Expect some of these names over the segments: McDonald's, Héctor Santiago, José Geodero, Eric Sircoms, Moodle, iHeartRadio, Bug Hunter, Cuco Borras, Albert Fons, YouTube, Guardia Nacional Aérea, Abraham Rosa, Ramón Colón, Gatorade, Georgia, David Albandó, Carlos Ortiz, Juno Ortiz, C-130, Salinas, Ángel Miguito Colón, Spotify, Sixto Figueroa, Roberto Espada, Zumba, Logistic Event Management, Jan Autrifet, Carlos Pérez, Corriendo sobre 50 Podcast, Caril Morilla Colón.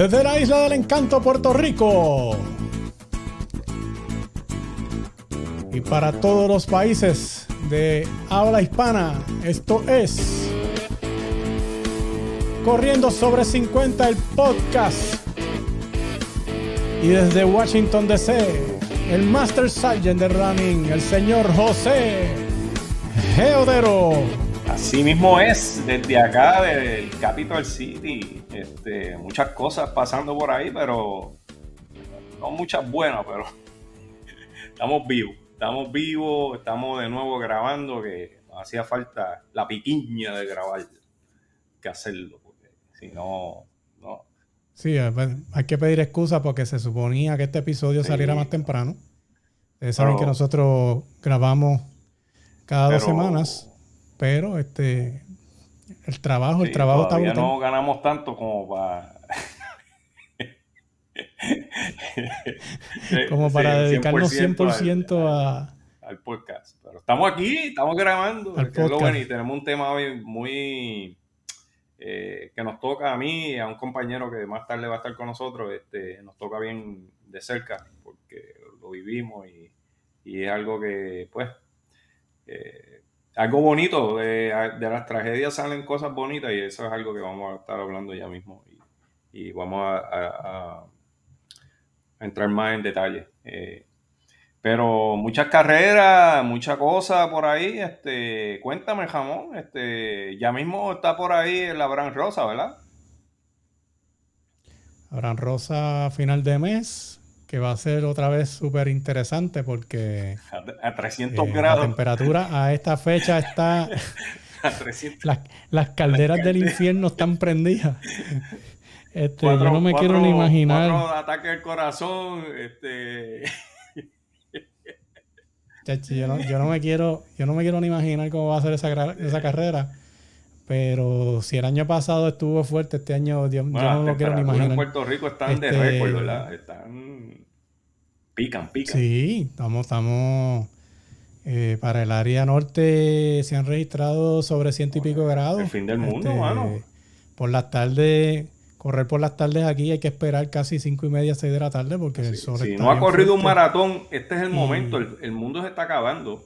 Desde la Isla del Encanto, Puerto Rico. Y para todos los países de habla hispana, esto es Corriendo sobre 50, el podcast. Y desde Washington DC, el Master Sergeant de Running, el señor José Geodero. Así mismo es, desde acá, del Capitol City. Muchas cosas pasando por ahí, pero no muchas buenas, pero estamos vivos, estamos de nuevo grabando, que nos hacía falta la piquiña de grabar, que hacerlo, porque si no, no. Sí, hay que pedir excusa porque se suponía que este episodio saliera más temprano. Ustedes saben que nosotros grabamos cada 2 semanas, pero el trabajo está brutal. No ganamos tanto como para como para dedicarnos 100% al podcast. Pero estamos aquí, estamos grabando. Y tenemos un tema hoy muy que nos toca a mí y a un compañero que más tarde va a estar con nosotros. Nos toca bien de cerca porque lo vivimos y es algo que, pues, algo bonito. De las tragedias salen cosas bonitas y eso es algo que vamos a estar hablando ya mismo y vamos a entrar más en detalle. Pero muchas carreras, mucha cosa por ahí. Cuéntame, Ramón. Ya mismo está por ahí el Abraham Rosa, ¿verdad? Abraham Rosa a final de mes, que va a ser otra vez súper interesante porque a 300 grados. La temperatura a esta fecha está a 300. Las calderas del infierno están prendidas. Yo no me quiero ni imaginar. 4 ataques al corazón. Yo no me quiero ni imaginar cómo va a ser esa carrera, pero si el año pasado estuvo fuerte, este año yo no lo quiero ni imaginar. En Puerto Rico están de récord, ¿verdad? Pican. Sí, estamos para el área norte se han registrado sobre 100 y pico grados. El fin del mundo, mano. Por las tardes, correr por las tardes aquí hay que esperar casi 5:30, 6 de la tarde porque el sol está. Si no ha corrido un maratón, este es el momento. El mundo se está acabando.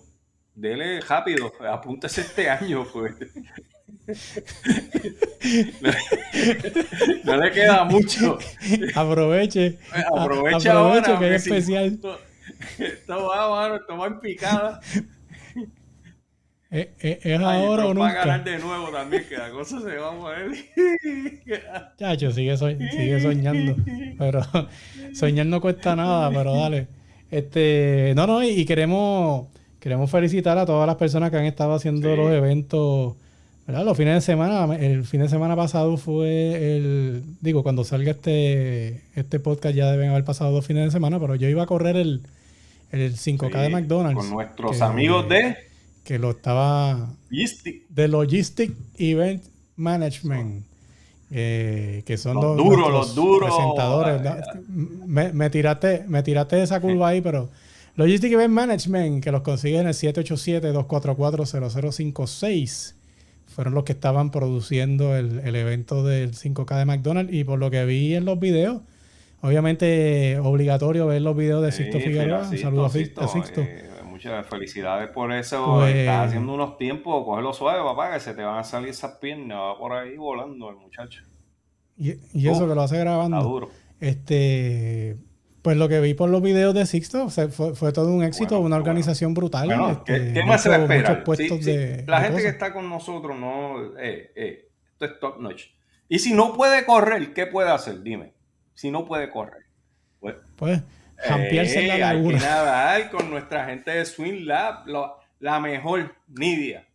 Dele rápido, apúntese este año, pues. No le queda mucho. Aproveche ahora que es especial. Esto va en picada. Es ahora o nunca. Va a ganar de nuevo también, que la cosa se va a mover. Chacho, sigue soñando. Pero soñar no cuesta nada, pero dale. Y queremos felicitar a todas las personas que han estado haciendo los eventos, ¿verdad? Los fines de semana. El fin de semana pasado fue cuando salga este podcast ya deben haber pasado 2 fines de semana, pero yo iba a correr el 5K de McDonald's. Con nuestros amigos que lo estaba de Logistic Event Management, que son los duros presentadores. Me tiraste esa curva ahí, pero Logistic Event Management, que los consigues en el 787-244-0056, fueron los que estaban produciendo el evento del 5K de McDonald's, y por lo que vi en los videos, obviamente obligatorio ver los videos de Sixto Figueroa. Un saludo a Sixto. Muchas felicidades por eso. Estás haciendo unos tiempos, cógelo suave, papá, que se te van a salir esas piernas, va por ahí volando el muchacho. Y eso que lo hace grabando. Está duro. Pues lo que vi por los videos de Sixto, fue todo un éxito, una organización brutal. Bueno, ¿qué más se va a esperar? La gente que está con nosotros, no, esto es top notch. Y si no puede correr, ¿qué puede hacer? Dime. Si no puede correr. Pues jampearse en la laguna. Hay que nadar con nuestra gente de Swimlab, la mejor, Nidia,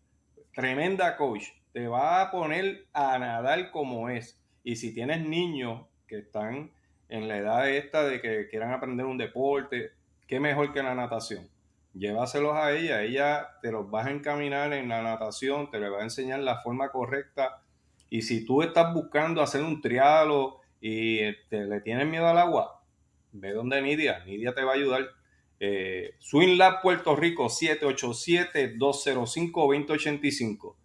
tremenda coach. Te va a poner a nadar como es. Y si tienes niños que están en la edad esta de que quieran aprender un deporte, qué mejor que la natación. Llévaselos a ella, te los vas a encaminar en la natación, te les va a enseñar la forma correcta. Y si tú estás buscando hacer un triatlón y le tienes miedo al agua, ve donde Nidia te va a ayudar. Swimlab Puerto Rico, 787-205-2085,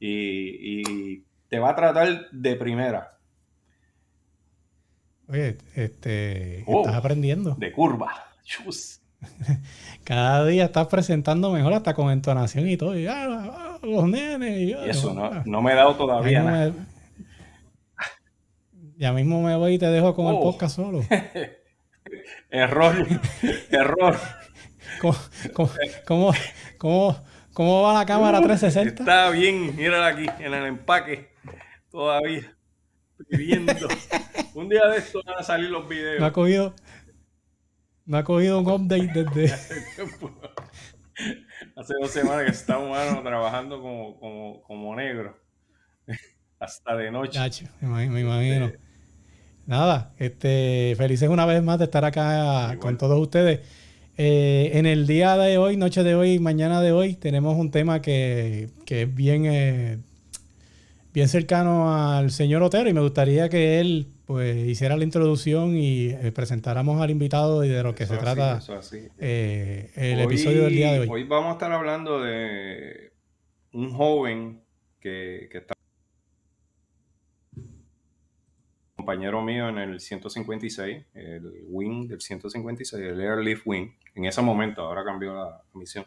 y te va a tratar de primera. Oye, estás aprendiendo. De curva. Chus. Cada día estás presentando mejor, hasta con entonación y todo. Y, los nenes. Y eso, no me he dado todavía nada. Ya mismo me voy y te dejo con el podcast solo. Error. Error. ¿Cómo va la cámara 360? Está bien, mírala aquí, en el empaque. Todavía. Viviendo. Un día de esto van a salir los videos. No ha cogido un update desde... Hace 2 semanas que está humano trabajando como negro. Hasta de noche. Chacho, me imagino. Nada, felices una vez más de estar acá con todos ustedes. En el día de hoy, noche de hoy, mañana de hoy, tenemos un tema que es bien... bien cercano al señor Otero, y me gustaría que él pues hiciera la introducción y presentáramos al invitado y de lo que se trata el episodio del día de hoy. Hoy vamos a estar hablando de un joven que está compañero mío en el 156, el wing del 156, el Airlift Wing. En ese momento, ahora cambió la misión.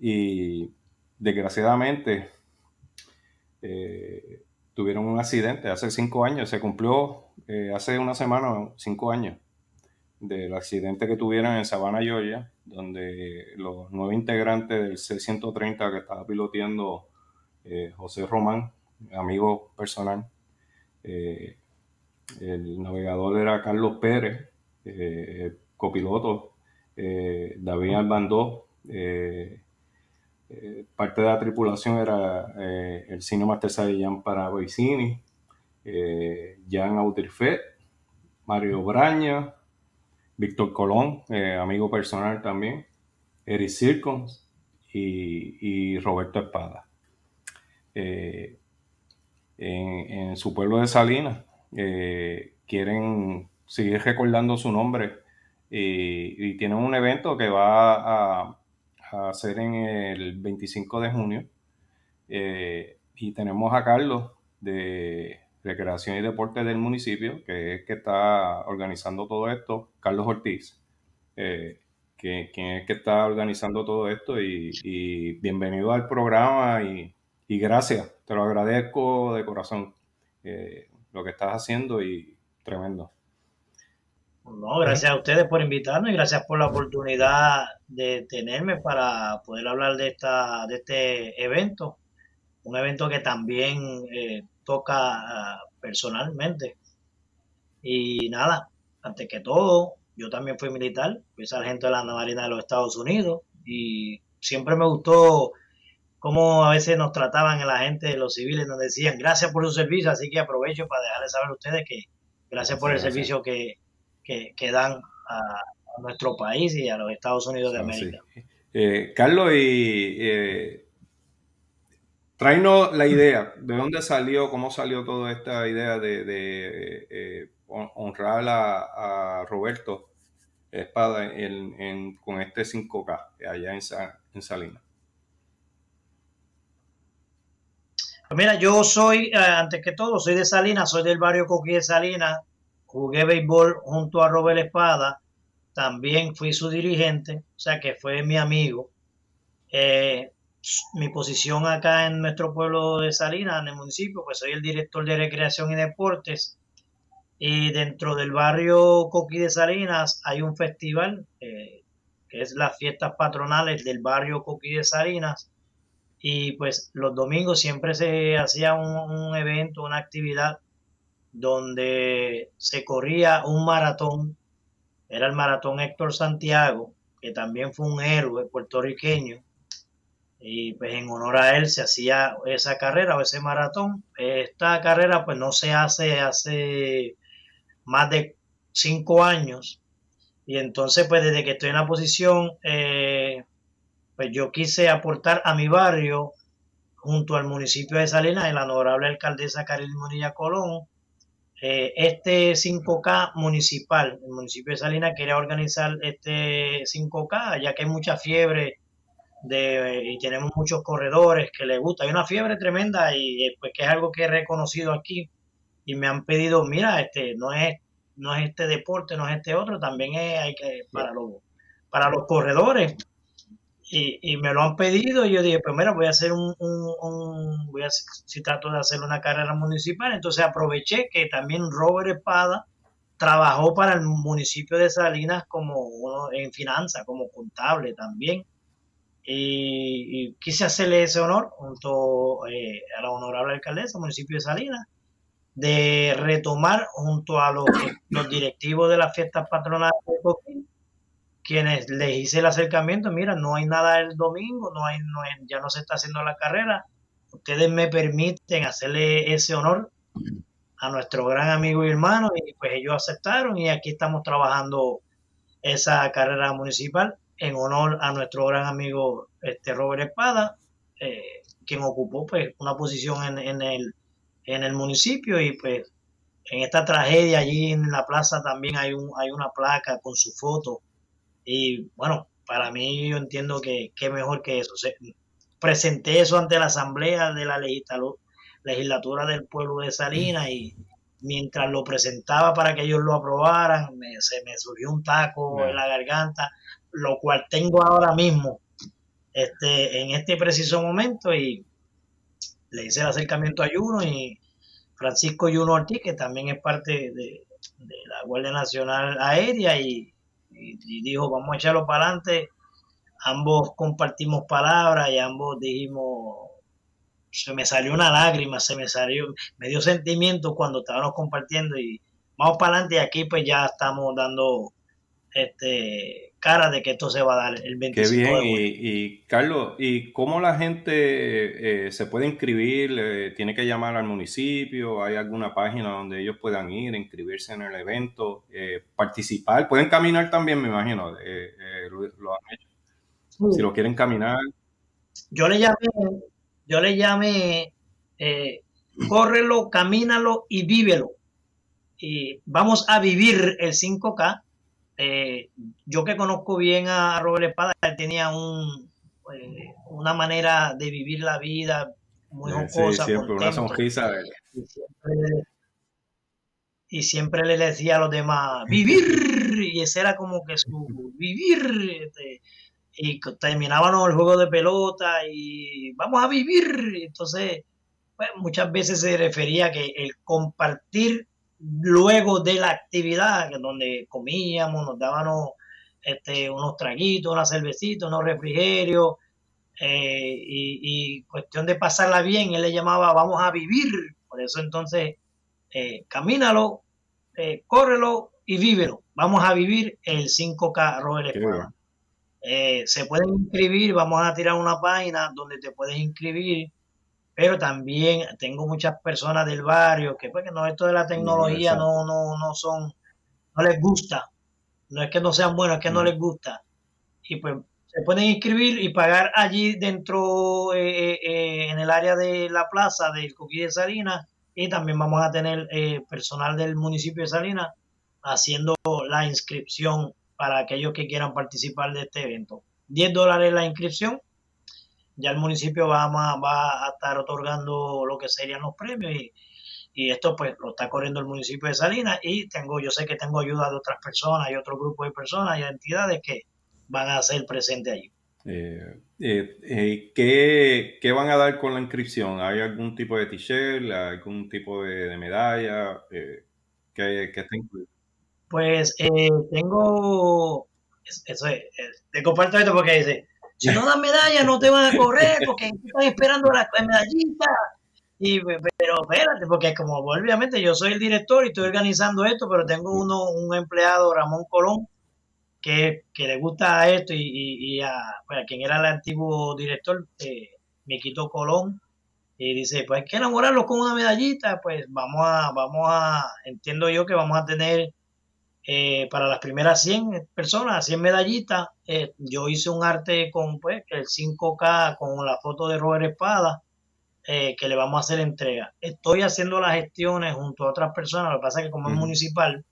Y desgraciadamente... tuvieron un accidente hace 5 años, se cumplió hace una semana 5 años del accidente que tuvieron en Savannah, Georgia, donde los 9 integrantes del C-130 que estaba piloteando José Román, amigo personal, el navegador era Carlos Pérez, copiloto David Albandó, parte de la tripulación era el Cinemaster Sadillán para Boicini, Jan Autrifet, Mario Braña, Víctor Colón, amigo personal también, Eric Sircoms y Roberto Espada. En su pueblo de Salinas quieren seguir recordando su nombre y tienen un evento que va a hacer en el 25 de junio y tenemos a Carlos de Recreación y Deportes del municipio, que es que está organizando todo esto, Carlos Ortiz, quien es que está organizando todo esto, y bienvenido al programa y gracias, te lo agradezco de corazón lo que estás haciendo, y tremendo. No, gracias a ustedes por invitarnos y gracias por la oportunidad de tenerme para poder hablar de este evento. Un evento que también toca personalmente. Y nada, antes que todo, yo también fui militar, fui sargento de la Marina de los Estados Unidos, y siempre me gustó cómo a veces nos trataban a la gente, los civiles, nos decían gracias por su servicio, así que aprovecho para dejarles saber a ustedes que gracias por el servicio que dan a nuestro país y a los Estados Unidos de América. Sí. Carlos, tráenos la idea. ¿De dónde salió, cómo salió toda esta idea de honrar a Roberto Espada con este 5K allá en Salinas? Mira, yo soy, antes que todo, soy de Salinas, soy del barrio Coquí de Salinas. Jugué béisbol junto a Robert Espada, también fui su dirigente, o sea que fue mi amigo. Mi posición acá en nuestro pueblo de Salinas, en el municipio, pues soy el director de Recreación y Deportes. Y dentro del barrio Coquí de Salinas hay un festival, que es las fiestas patronales del barrio Coquí de Salinas. Y pues los domingos siempre se hacía un evento, una actividad, donde se corría un maratón, era el maratón Héctor Santiago, que también fue un héroe puertorriqueño, y pues en honor a él se hacía esa carrera o ese maratón. Esta carrera pues no se hace hace más de 5 años, y entonces pues desde que estoy en la posición, pues yo quise aportar a mi barrio junto al municipio de Salinas, en la honorable alcaldesa Caril Morilla Colón, este 5K municipal. El municipio de Salinas quería organizar este 5K, ya que hay mucha fiebre y tenemos muchos corredores que les gusta. Hay una fiebre tremenda y pues que es algo que he reconocido aquí, y me han pedido, mira, no es no es este deporte, no es este otro, también es, hay que, para los corredores. Y me lo han pedido y yo dije, pues mira, voy a hacer si trato de hacer una carrera municipal. Entonces aproveché que también Robert Espada trabajó para el municipio de Salinas en finanzas, como contable también. Y quise hacerle ese honor junto a la honorable alcaldesa del municipio de Salinas, de retomar junto a los directivos de las fiestas patronales de Coquín, quienes les hice el acercamiento. Mira, no hay nada el domingo, ya no se está haciendo la carrera. Ustedes me permiten hacerle ese honor a nuestro gran amigo y hermano, y pues ellos aceptaron y aquí estamos trabajando esa carrera municipal en honor a nuestro gran amigo Robert Espada, quien ocupó pues una posición en el municipio. Y pues en esta tragedia allí en la plaza también hay una placa con su foto, y bueno, para mí yo entiendo que qué mejor que eso. Presenté eso ante la asamblea de la legislatura del pueblo de Salinas, y mientras lo presentaba para que ellos lo aprobaran, se me surgió un taco en la garganta, lo cual tengo ahora mismo en este preciso momento. Y le hice el acercamiento a Juno, y Francisco Juno Ortiz, que también es parte de la Guardia Nacional Aérea, y dijo, vamos a echarlo para adelante. Ambos compartimos palabras y ambos dijimos, se me salió una lágrima, me dio sentimiento cuando estábamos compartiendo, y vamos para adelante. Y aquí pues ya estamos dando cara de que esto se va a dar el 25 de julio. Qué bien. Y Carlos, ¿y cómo la gente se puede inscribir? ¿Tiene que llamar al municipio? ¿Hay alguna página donde ellos puedan ir, inscribirse en el evento, participar? ¿Pueden caminar también, me imagino? Lo han hecho. Sí. Si lo quieren caminar. Yo le llamé córrelo, camínalo y vívelo. Y vamos a vivir el 5K. Yo que conozco bien a Robert Espada, él tenía una manera de vivir la vida muy jocosa, siempre una sonrisa. Y siempre le decía a los demás, vivir, y ese era como que su vivir. Y terminábamos el juego de pelota y vamos a vivir. Entonces, pues, muchas veces se refería que el compartir luego de la actividad, donde comíamos, nos dábamos unos traguitos, una cervecita, unos refrigerios, y cuestión de pasarla bien, él le llamaba vamos a vivir. Por eso entonces, camínalo, córrelo y vívelo. Vamos a vivir el 5K Robert Espada. Se pueden inscribir, vamos a tirar una página donde te puedes inscribir, pero también tengo muchas personas del barrio que pues no, esto de la tecnología no les gusta, no es que no sean buenos, es que no les gusta, y pues se pueden inscribir y pagar allí dentro en el área de la plaza del Coquí de Salinas. Y también vamos a tener personal del municipio de Salinas haciendo la inscripción para aquellos que quieran participar de este evento. $10 la inscripción. Ya el municipio va a estar otorgando lo que serían los premios, y esto pues lo está corriendo el municipio de Salinas, y yo sé que tengo ayuda de otras personas y otro grupo de personas y entidades que van a ser presentes allí. ¿Qué van a dar con la inscripción? ¿Hay algún tipo de t-shirt, algún tipo de medalla? ¿Qué está incluido? Pues tengo... te comparto esto porque dice, si no das medallas no te van a correr porque están esperando las medallitas. Pero espérate, porque como obviamente yo soy el director y estoy organizando esto, pero tengo un empleado, Ramón Colón, que le gusta esto, y a quien era el antiguo director, Miguito Colón, y dice, pues hay que enamorarlos con una medallita. Pues entiendo yo que vamos a tener... para las primeras 100 personas, 100 medallitas. Yo hice un arte con el 5K, con la foto de Robert Espada, que le vamos a hacer entrega. Estoy haciendo las gestiones junto a otras personas. Lo que pasa es que como es municipal,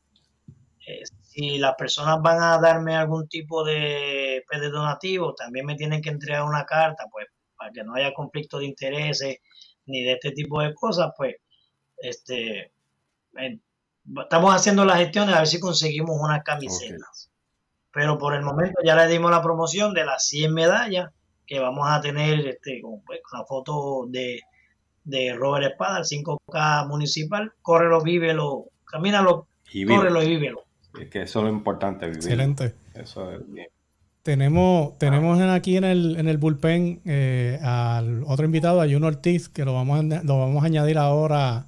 si las personas van a darme algún tipo de donativo, también me tienen que entregar una carta, pues para que no haya conflicto de intereses ni de este tipo de cosas. Pues estamos haciendo las gestiones a ver si conseguimos unas camisetas. Okay. Pero por el momento ya le dimos la promoción de las 100 medallas que vamos a tener con la foto de Robert Espada, el 5K municipal. Córrelo, vívelo, camínalo, y córrelo y vívelo. Es que eso es lo importante, vivir. Excelente. Eso es bien. Tenemos aquí en el bullpen al otro invitado, a Juno Ortiz, que lo vamos a añadir ahora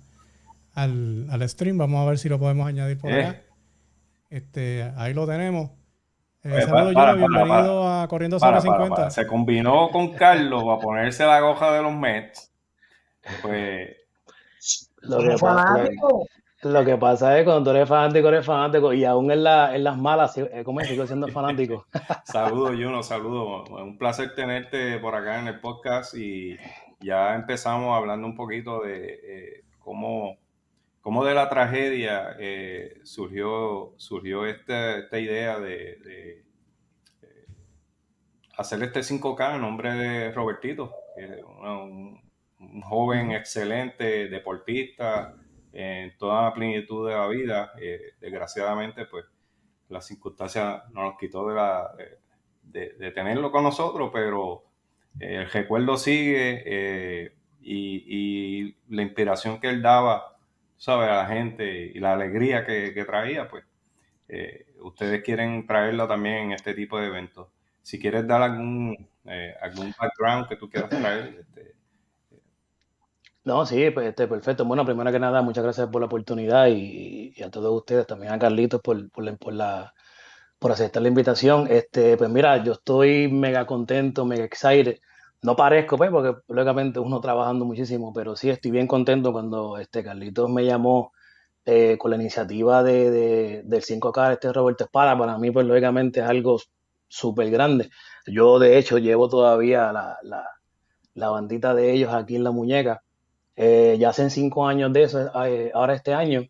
al stream. Vamos a ver si lo podemos añadir por acá. Ahí lo tenemos. Saludos, Juno. Bienvenido a Corriendo sobre 50. Se combinó con Carlos a ponerse la goja de los Mets. Pues... Lo que pasa es cuando tú eres fanático, y aún en las malas, ¿cómo es? Sigo siendo fanático. Saludos, Juno, saludos. Un placer tenerte por acá en el podcast, y ya empezamos hablando un poquito de cómo de la tragedia surgió esta idea de hacer este 5K en nombre de Robertito, un joven excelente, deportista, en toda la plenitud de la vida. Desgraciadamente, pues, las circunstancias nos quitó de tenerlo con nosotros, pero el recuerdo sigue, y la inspiración que él daba, ¿sabes?, a la gente, y la alegría que traía, pues, ustedes quieren traerlo también en este tipo de eventos. Si quieres dar algún background que tú quieras traer, No, sí, pues, perfecto. Bueno, primero que nada, muchas gracias por la oportunidad, y a todos ustedes, también a Carlitos por aceptar la invitación. Pues mira, yo estoy mega contento, mega excited. No parezco, pues, porque lógicamente uno trabajando muchísimo, pero sí estoy bien contento cuando Carlitos me llamó con la iniciativa del 5K, Roberto Espada. Para mí, pues, lógicamente es algo súper grande. Yo, de hecho, llevo todavía la bandita de ellos aquí en la muñeca. Ya hacen 5 años de eso, ahora este año,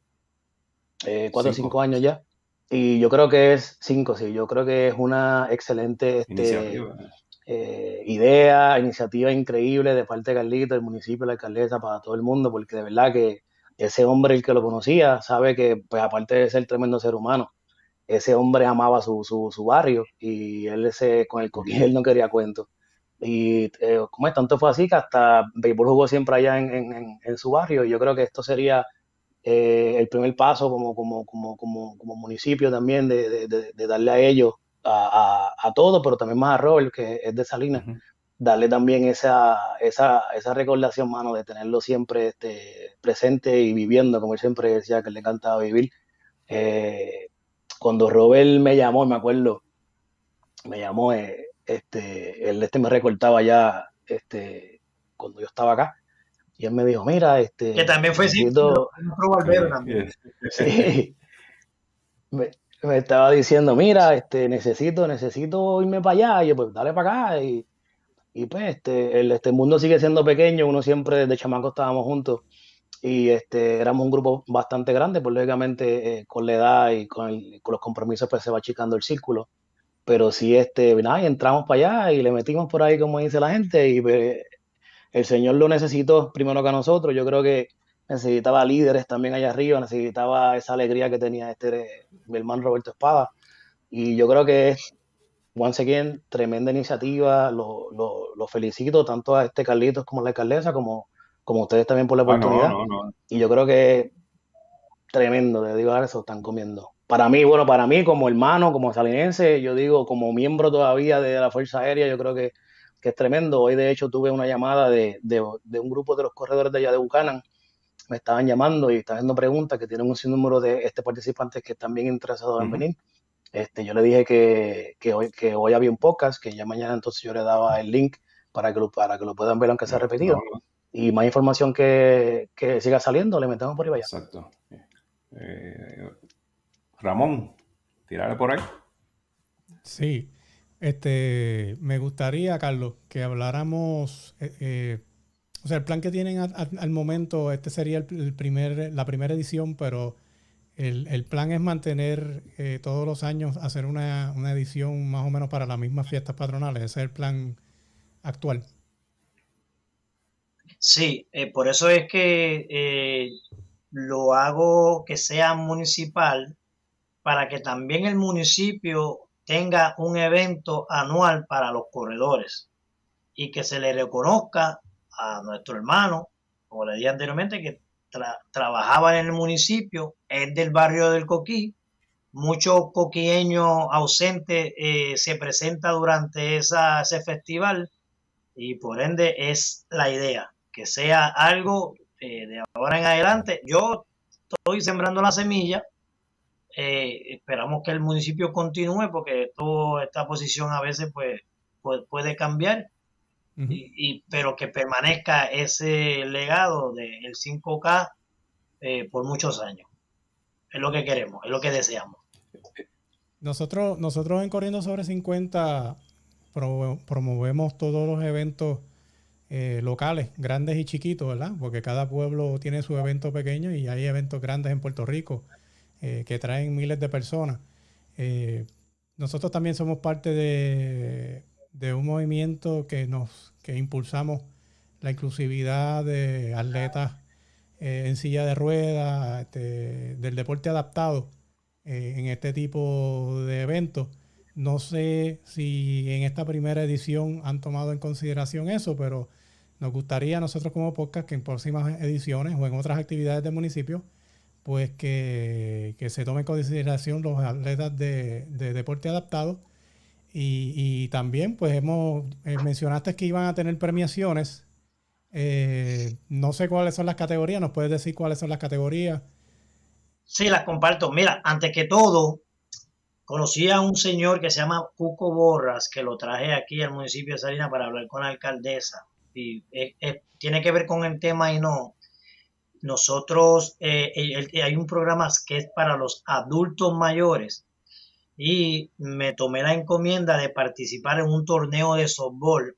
4 o 5 años ya, y yo creo que es 5, sí, yo creo que es una excelente iniciativa increíble de parte de Carlito, el municipio, la alcaldesa, para todo el mundo, porque de verdad que ese hombre, el que lo conocía, sabe que, pues, aparte de ser tremendo ser humano, ese hombre amaba su barrio, y él con el coquí él no quería cuentos. Y tanto fue así que hasta béisbol jugó siempre allá en su barrio, y yo creo que esto sería el primer paso como municipio también de darle a ellos, a todos, pero también más a Robert, que es de Salinas, darle también esa recordación, mano, de tenerlo siempre presente y viviendo, como él siempre decía que le encantaba vivir. Cuando Robert me llamó, me acuerdo, él me recortaba ya cuando yo estaba acá, y él me dijo, mira, que también fue Sixto, también. Sí. Me estaba diciendo, mira, necesito irme para allá, y yo, pues, dale para acá, y pues, el mundo sigue siendo pequeño, uno siempre desde chamaco estábamos juntos, y éramos un grupo bastante grande, pues lógicamente con la edad y con los compromisos, pues se va achicando el círculo. Pero sí, nada, entramos para allá y le metimos por ahí, como dice la gente, y el Señor lo necesitó primero que a nosotros. Yo creo que necesitaba líderes también allá arriba, necesitaba esa alegría que tenía mi hermano Roberto Espada. Y yo creo que es, once again, tremenda iniciativa. Lo felicito tanto a Carlitos como a la alcaldesa, como ustedes también por la oportunidad. No. Y yo creo que es tremendo, les digo, ahora se lo están comiendo. Para mí, como hermano, como salinense, yo digo, como miembro todavía de la Fuerza Aérea, yo creo que es tremendo. Hoy, de hecho, tuve una llamada de un grupo de los corredores de allá de Buchanan. Me estaban llamando y estaban haciendo preguntas, que tienen un sinnúmero de participantes que están bien interesados en venir. Yo le dije que hoy había un podcast, que ya mañana entonces yo le daba el link para que lo puedan ver, aunque sea repetido. Y más información que siga saliendo, le metemos por ahí allá. Exacto. Ramón, tirarle por ahí. Sí, me gustaría, Carlos, que habláramos, el plan que tienen al momento, sería la primera edición, pero el plan es mantener todos los años, hacer una edición más o menos para las mismas fiestas patronales. Ese es el plan actual. Sí, por eso es que lo hago que sea municipal para que también el municipio tenga un evento anual para los corredores y que se le reconozca a nuestro hermano, como le dije anteriormente, que trabajaba en el municipio, es del barrio del Coquí. Muchos coquieños ausentes se presentan durante ese festival y por ende es la idea, que sea algo de ahora en adelante. Yo estoy sembrando la semilla, esperamos que el municipio continúe porque toda esta posición a veces pues puede cambiar, uh-huh. Pero que permanezca ese legado del 5K por muchos años. Es lo que queremos, es lo que deseamos. Nosotros en Corriendo sobre 50 promovemos todos los eventos locales, grandes y chiquitos, ¿verdad? Porque cada pueblo tiene su evento pequeño y hay eventos grandes en Puerto Rico que traen miles de personas. Nosotros también somos parte de un movimiento que impulsamos la inclusividad de atletas en silla de ruedas, del deporte adaptado en este tipo de eventos. No sé si en esta primera edición han tomado en consideración eso, pero nos gustaría a nosotros como podcast que en próximas ediciones o en otras actividades del municipio, pues que se tomen en consideración los atletas de deporte adaptado. Y también, pues mencionaste que iban a tener premiaciones. No sé cuáles son las categorías. ¿Nos puedes decir cuáles son las categorías? Sí, las comparto. Mira, antes que todo, conocí a un señor que se llama Cuco Borras, que lo traje aquí al municipio de Salinas para hablar con la alcaldesa. Y tiene que ver con el tema y no. Nosotros, hay un programa que es para los adultos mayores y me tomé la encomienda de participar en un torneo de softball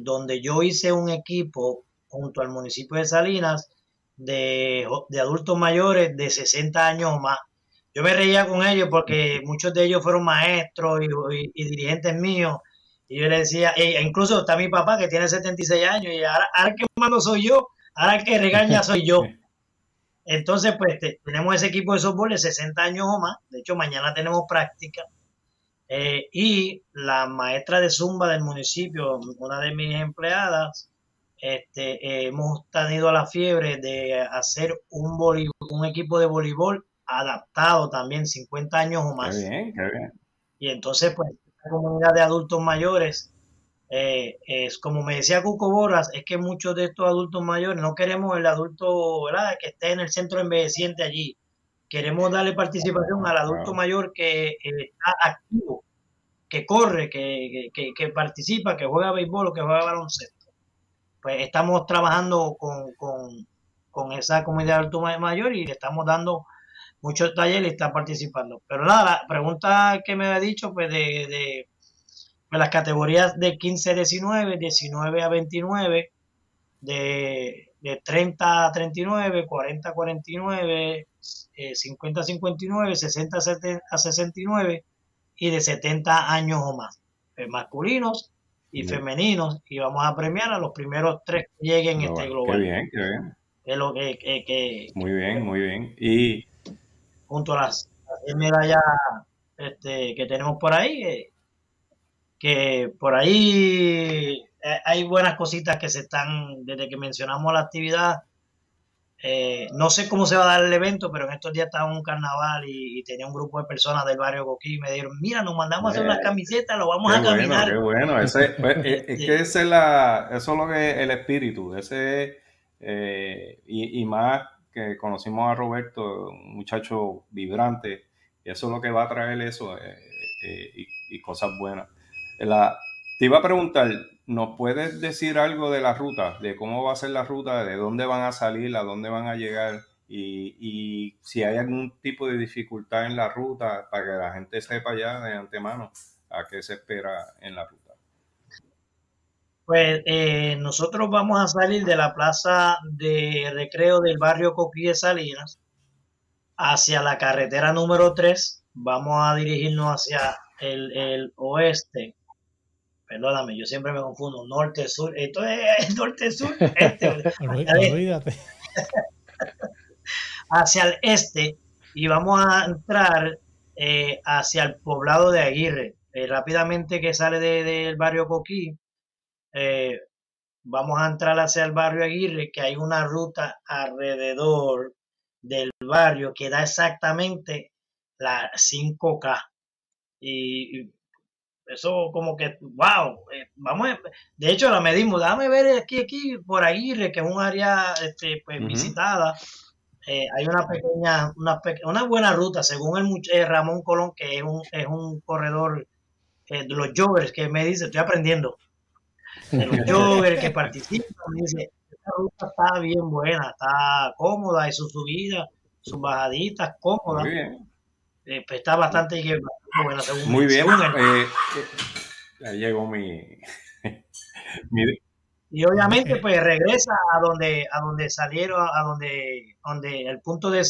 donde yo hice un equipo junto al municipio de Salinas de adultos mayores de 60 años o más. Yo me reía con ellos porque muchos de ellos fueron maestros y dirigentes míos. Y yo les decía, incluso está mi papá que tiene 76 años y ahora que mando soy yo, ahora que regaña soy yo. Entonces, pues tenemos ese equipo de softball de 60 años o más. De hecho, mañana tenemos práctica. Y la maestra de Zumba del municipio, una de mis empleadas, hemos tenido la fiebre de hacer un equipo de voleibol adaptado también, 50 años o más. Qué bien, qué bien. Y entonces, pues, la comunidad de adultos mayores, es como me decía Cuco Borras, es que muchos de estos adultos mayores no queremos el adulto, ¿verdad?, que esté en el centro envejeciente allí. Queremos darle participación al adulto mayor que está activo, que corre, que participa, que juega béisbol o que juega baloncesto. Pues estamos trabajando con esa comunidad de adultos mayor y le estamos dando muchos talleres y está participando. Pero nada, la pregunta que me había dicho, pues de las categorías de 15 a 19, 19 a 29, de 30 a 39, 40 a 49, 50 a 59, 60 a 69 y de 70 años o más, masculinos y bien. Femeninos, y vamos a premiar a los primeros 3 que lleguen a este global. Qué bien, qué bien. Es lo que muy bien, muy bien. Y junto a las medallas que tenemos por ahí, que por ahí hay buenas cositas que se están, desde que mencionamos la actividad. No sé cómo se va a dar el evento, pero en estos días estaba en un carnaval y tenía un grupo de personas del barrio Coquí y me dijeron, mira, nos mandamos a hacer unas camisetas, lo vamos a caminar. Qué bueno, eso es lo que es el espíritu, y más que conocimos a Roberto, un muchacho vibrante, y eso es lo que va a traer eso, y cosas buenas. Te iba a preguntar, ¿nos puedes decir algo de la ruta? De cómo va a ser la ruta, de dónde van a salir, a dónde van a llegar y si hay algún tipo de dificultad en la ruta para que la gente sepa ya de antemano a qué se espera en la ruta. Pues nosotros vamos a salir de la plaza de recreo del barrio Coquí de Salinas hacia la carretera número 3. Vamos a dirigirnos hacia el oeste. Perdóname, yo siempre me confundo, norte-sur, esto es norte-sur, este. Olvídate. hacia el este y vamos a entrar hacia el poblado de Aguirre. Rápidamente que sale del barrio Coquí, vamos a entrar hacia el barrio Aguirre, que hay una ruta alrededor del barrio que da exactamente la 5K. Y eso como que, wow, vamos a, de hecho la medimos, déjame ver aquí, por Aguirre, que es un área pues, visitada. Hay una buena ruta, según el Ramón Colón, que es un corredor de los joggers, que me dice, estoy aprendiendo, de los joggers que participan, me dice, esta ruta está bien buena, está cómoda, hay sus subidas, sus bajaditas cómodas. Muy bien. Está bastante buena, según muy bien. Ya llegó mi... Y obviamente pues regresa a donde salieron, a donde el punto de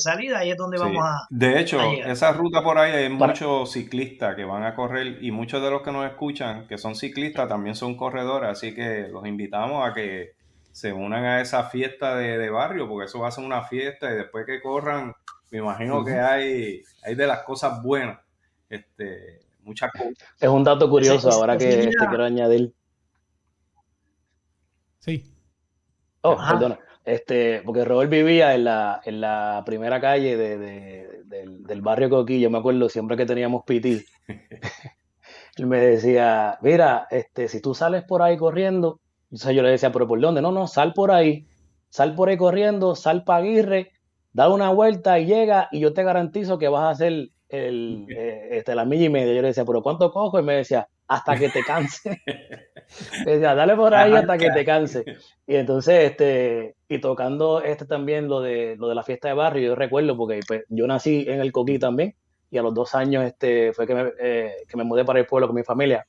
salida, ahí es donde sí. Vamos a... De hecho, esa ruta por ahí hay muchos ciclistas que van a correr y muchos de los que nos escuchan que son ciclistas también son corredores, así que los invitamos a que se unan a esa fiesta de barrio, porque eso va a ser una fiesta y después que corran, me imagino que hay de las cosas buenas, muchas cosas. Es un dato curioso ahora que quiero añadir. Sí. Oh, ajá. Perdona. Porque Robert vivía en la primera calle del barrio Coquí. Yo me acuerdo siempre que teníamos PT. Él me decía, mira, si tú sales por ahí corriendo, entonces yo le decía, pero ¿por dónde? No, sal por ahí corriendo, sal para Aguirre, da una vuelta y llega y yo te garantizo que vas a hacer la milla y media. Yo le decía, pero ¿cuánto cojo? Y me decía, hasta que te canse. Me decía, dale por ahí hasta que te canse. Y entonces, y tocando también lo de la fiesta de barrio, yo recuerdo, porque pues, yo nací en el Coquí también, y a los 2 años fue que me mudé para el pueblo con mi familia.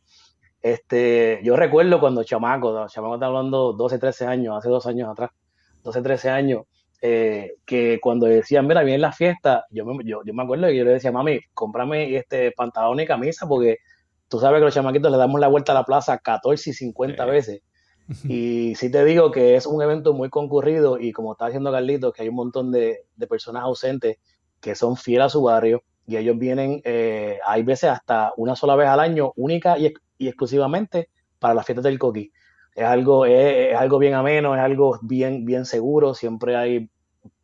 Yo recuerdo cuando chamaco está hablando 12, 13 años, hace 2 años atrás, 12, 13 años, que cuando decían, mira, viene la fiesta, yo me acuerdo que yo le decía, mami, cómprame pantalón y camisa, porque tú sabes que los chamaquitos le damos la vuelta a la plaza 14 y 50 veces. Y sí te digo que es un evento muy concurrido y como está diciendo Carlitos, que hay un montón de personas ausentes que son fieles a su barrio y ellos vienen, hay veces hasta una sola vez al año, única y exclusivamente para las fiestas del Coquí. Es algo bien ameno, es algo bien, bien seguro, siempre hay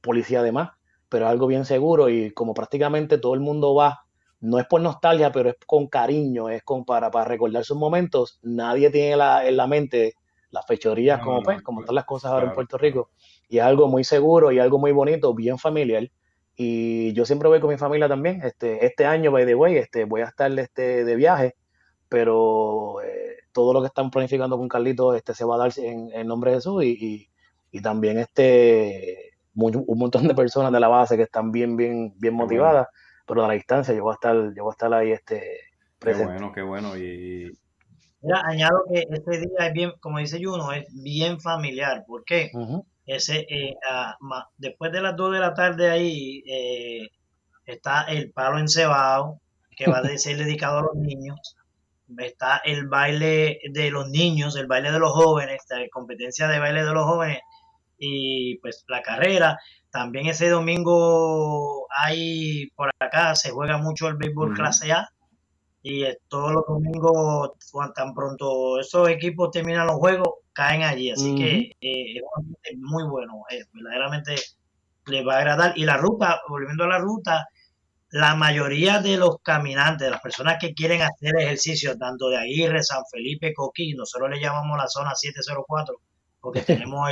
policía además, pero es algo bien seguro y como prácticamente todo el mundo va. No es por nostalgia, pero es con cariño, es para recordar sus momentos. Nadie tiene en la mente las fechorías como están las cosas ahora en Puerto Rico. Y es algo muy seguro y algo muy bonito, bien familiar. Y yo siempre voy con mi familia también. Este año, by the way, voy a estar de viaje, pero todo lo que están planificando con Carlitos se va a dar en nombre de Jesús. Y también un montón de personas de la base que están bien, bien, bien motivadas. Pero a la distancia yo voy a estar ahí presente. Qué bueno. Y... Mira, añado que este día es bien, como dice Juno, es bien familiar. ¿Por qué? Después de las 2 de la tarde ahí está el palo encebado, que va a ser dedicado a los niños. Está el baile de los niños, el baile de los jóvenes, la competencia de baile de los jóvenes y pues la carrera. También ese domingo por acá se juega mucho el béisbol clase A y todos los domingos, tan pronto esos equipos terminan los juegos, caen allí. Así que es muy bueno, verdaderamente les va a agradar. Y la ruta, volviendo a la ruta, la mayoría de los caminantes, de las personas que quieren hacer ejercicio, tanto de Aguirre, San Felipe, Coquí, nosotros le llamamos la zona 704 porque tenemos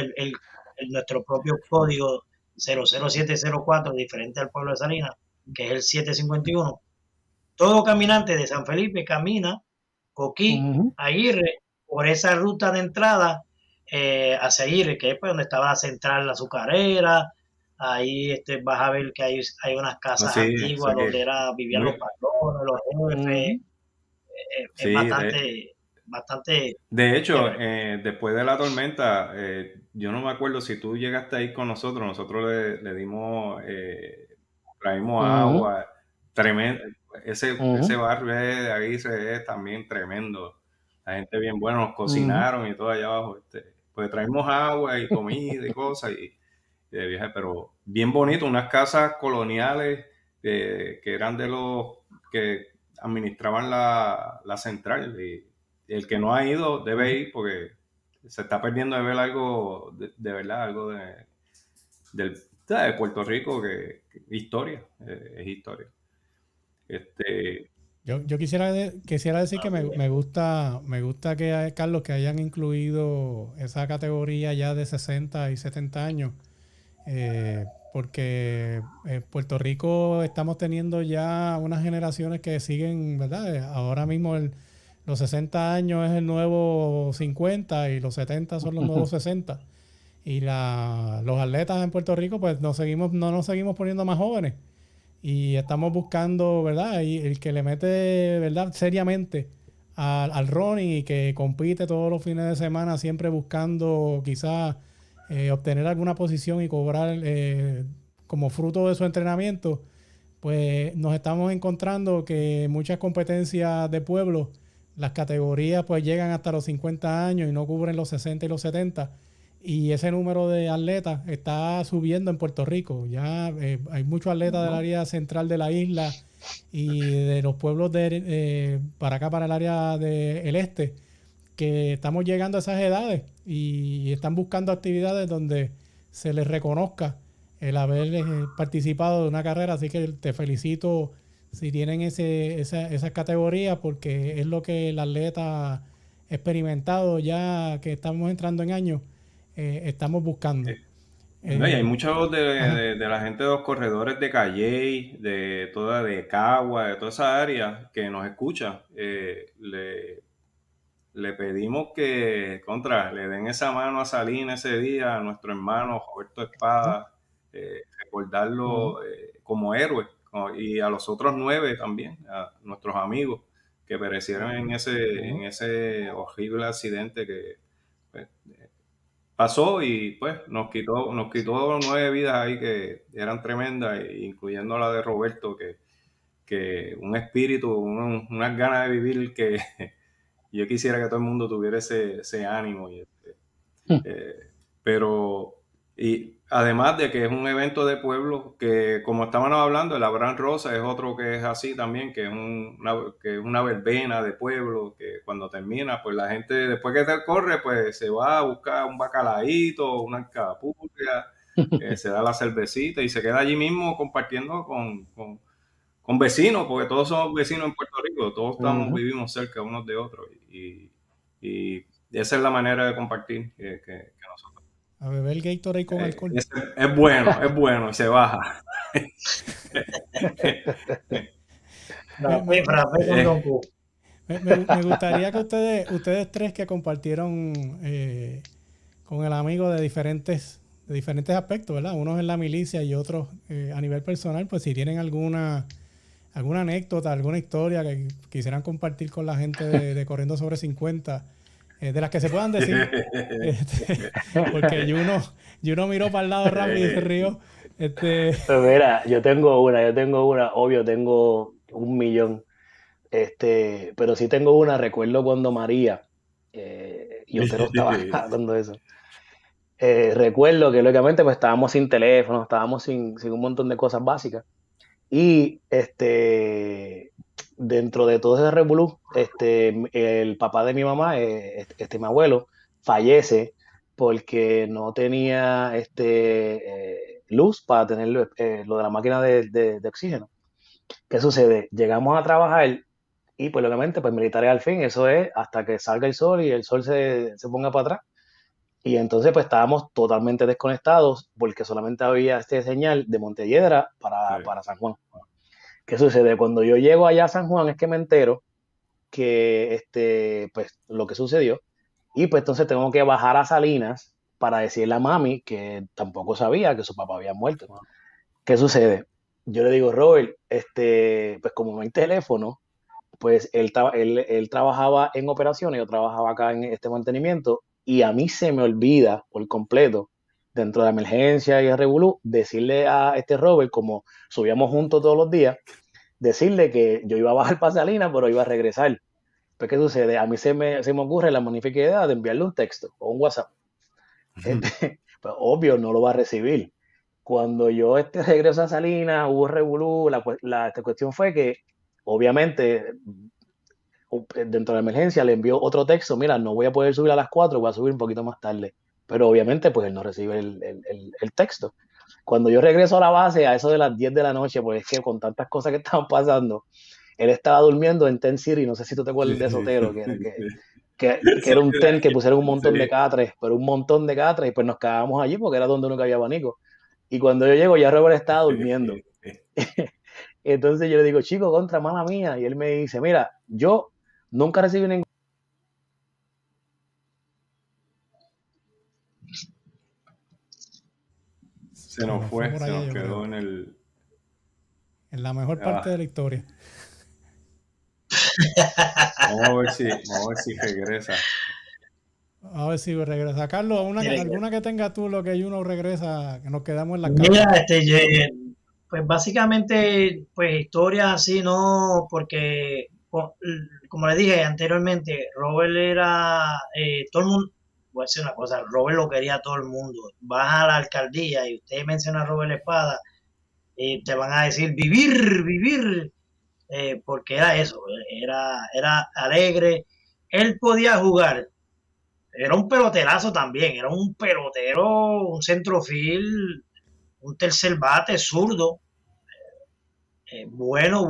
nuestro propio código 00704, diferente al pueblo de Salinas, que es el 751. Todo caminante de San Felipe camina, Coquí, Aguirre, por esa ruta de entrada hacia Aguirre, que es pues, donde estaba la central, la azucarera. Ahí vas a ver que hay unas casas antiguas donde vivían los patrones, los jefes. Es bastante. De hecho, después de la tormenta, yo no me acuerdo si tú llegaste ahí con nosotros. Nosotros le dimos, traímos agua. Tremendo. Ese barrio de ahí es también tremendo. La gente bien buena, nos cocinaron y todo allá abajo. Pues traímos agua y comida y cosas. Y de viaje, pero bien bonito, unas casas coloniales que eran de los que administraban la central, y el que no ha ido debe ir porque se está perdiendo de ver algo de verdad, algo de Puerto Rico, que historia, es historia. Yo quisiera decir que me gusta que, Carlos, que hayan incluido esa categoría ya de 60 y 70 años, porque en Puerto Rico estamos teniendo ya unas generaciones que siguen, ¿verdad? Ahora mismo los 60 años es el nuevo 50 y los 70 son los nuevos 60. Y los atletas en Puerto Rico pues no nos seguimos poniendo más jóvenes. Y estamos buscando, ¿verdad? Y el que le mete, ¿verdad?, seriamente al running y que compite todos los fines de semana, siempre buscando quizás obtener alguna posición y cobrar como fruto de su entrenamiento, pues nos estamos encontrando que muchas competencias de pueblo, las categorías pues llegan hasta los 50 años y no cubren los 60 y los 70. Y ese número de atletas está subiendo en Puerto Rico. Ya hay muchos atletas del área central de la isla y de los pueblos para acá, para el área del este, que estamos llegando a esas edades y están buscando actividades donde se les reconozca el haber participado de una carrera. Así que te felicito si tienen esas categorías, porque es lo que el atleta experimentado, ya que estamos entrando en años, estamos buscando. No, y hay muchos de la gente de los corredores de Calley, de Cagua, de toda esa área que nos escucha. Le pedimos que le den esa mano a Salinas ese día, a nuestro hermano Roberto Espada, recordarlo como héroe, y a los otros 9 también, a nuestros amigos que perecieron en ese horrible accidente que pasó, y pues nos quitó 9 vidas ahí que eran tremendas, incluyendo la de Roberto, que un espíritu, unas ganas de vivir, que yo quisiera que todo el mundo tuviera ese ánimo. Y además de que es un evento de pueblo, que como estábamos hablando, el Abraham Rosa es otro que es así también, que es una verbena de pueblo, que cuando termina, pues la gente, después que te corre, pues se va a buscar un bacalaíto, una alcapurria, se da la cervecita y se queda allí mismo compartiendo con vecinos, porque todos somos vecinos en Puerto Rico, todos vivimos cerca unos de otros, y esa es la manera de compartir que nosotros. A beber el Gatorade con alcohol. Es bueno, se baja. Me gustaría que ustedes 3 que compartieron con el amigo de diferentes aspectos, ¿verdad? Unos en la milicia y otros a nivel personal, pues si tienen alguna anécdota, alguna historia que quisieran compartir con la gente de Corriendo sobre 50, de las que se puedan decir, porque Juno miró para el lado rápido y se rió. Mira, yo tengo una, obvio, tengo 1,000,000, pero sí tengo una. Recuerdo cuando María, y usted no estaba hablando de eso, recuerdo que lógicamente pues estábamos sin teléfono, estábamos sin un montón de cosas básicas, y dentro de todo ese revolú, el papá de mi mamá, mi abuelo, fallece porque no tenía luz para tener lo de la máquina de oxígeno. ¿Qué sucede? Llegamos a trabajar y, pues, lógicamente, pues, militares al fin, eso es hasta que salga el sol y el sol se ponga para atrás. Y entonces, pues, estábamos totalmente desconectados porque solamente había señal de Montelledra para San Juan. ¿Qué sucede? Cuando yo llego allá a San Juan es que me entero que pues lo que sucedió, y pues entonces tengo que bajar a Salinas para decirle a mami, que tampoco sabía que su papá había muerto. ¿Qué sucede? Yo le digo, Robert, pues como no hay teléfono, pues él trabajaba en operaciones, yo trabajaba acá en mantenimiento, y a mí se me olvida por completo, dentro de la emergencia y el revolú, decirle a Robert, como subíamos juntos todos los días, decirle que yo iba a bajar para Salinas, pero iba a regresar. Pues, ¿qué sucede? A mí se me ocurre la magnífica idea de enviarle un texto o un WhatsApp. Pues, obvio, no lo va a recibir. Cuando yo regreso a Salinas, hubo revolú, la cuestión fue que, obviamente, dentro de la emergencia le envió otro texto, mira, no voy a poder subir a las 4, voy a subir un poquito más tarde. Pero obviamente, pues él no recibe el texto. Cuando yo regreso a la base, a eso de las 10 de la noche, pues es que con tantas cosas que estaban pasando, él estaba durmiendo en Tent City, no sé si tú te acuerdas de Sotero, que era un tent que pusieron un montón de catres, pero un montón de catres, y pues nos cagábamos allí porque era donde nunca había abanico. Y cuando yo llego, ya Robert estaba durmiendo. Entonces yo le digo, chico, contra, mala mía. Y él me dice, mira, yo nunca recibí ningún... Se nos fue, se nos quedó en el... En la mejor parte de la historia. Vamos a ver si regresa. A ver si regresa. Carlos, alguna que tenga tú, lo que uno regresa, que nos quedamos en la casa. Mira, pues básicamente, pues historias así, ¿no? Porque, como les dije anteriormente, Robert era, todo el mundo, voy a decir una cosa, Robert lo quería a todo el mundo. Vas a la alcaldía y usted menciona a Robert Espada, te van a decir, vivir, porque era eso, era alegre. Él podía jugar. Era un peloterazo también, era un pelotero, un centrofil, un tercer bate, zurdo, bueno,